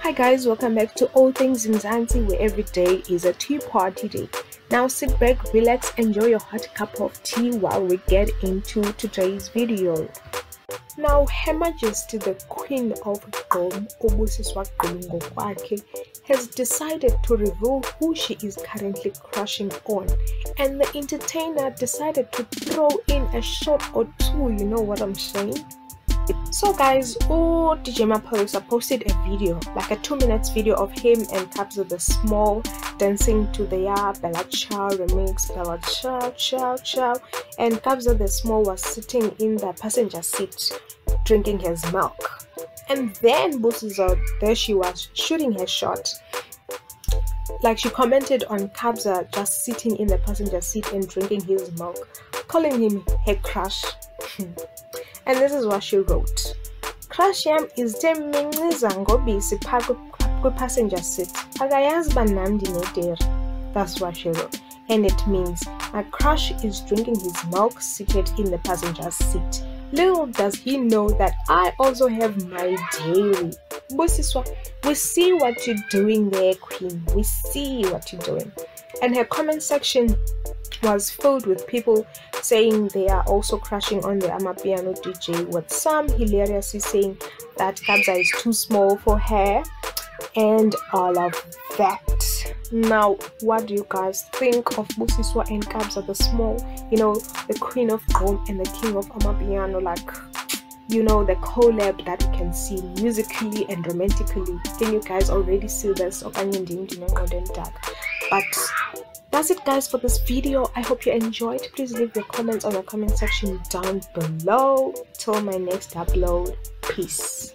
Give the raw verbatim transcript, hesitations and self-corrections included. Hi guys, welcome back to All Things Mzansi, where every day is a tea party day. Now sit back, relax, enjoy your hot cup of tea while we get into today's video. Now, Her Majesty the Queen of gqom, uBusiswa has decided to reveal who she is currently crushing on, and the entertainer decided to throw in a shot or two, you know what I'm saying? So guys, oh, D J Maphorisa posted a video, like a two minutes video of him and Kabza De Small dancing to the uh, Bella Chao remix, Bella Chao, Chao, Chao, and Kabza De Small was sitting in the passenger seat drinking his milk. And then Busiswa, there she was shooting her shot. Like, she commented on Kabza just sitting in the passenger seat and drinking his milk, calling him her crush. And this is what she wrote. Crush yam is the minizangobisi pagu passenger seat. Agayaz banandi nedir. That's what she wrote. And it means, my crush is drinking his milk seated in the passenger seat. Little does he know that I also have my dairy. Busiswa, we see what you're doing there, Queen. We see what you're doing. And her comment section was filled with people saying they are also crushing on the Amapiano D J, with some hilariously saying that Kabza is too small for her and all of that. Now, what do you guys think of Busiswa and Kabza the Small? You know, the Queen of gqom and the King of Amapiano, like, you know, the collab that you can see musically and romantically. Can you guys already see this? But that's it guys for this video. I hope you enjoyed. Please leave your comments on the comment section down below. Till my next upload. Peace.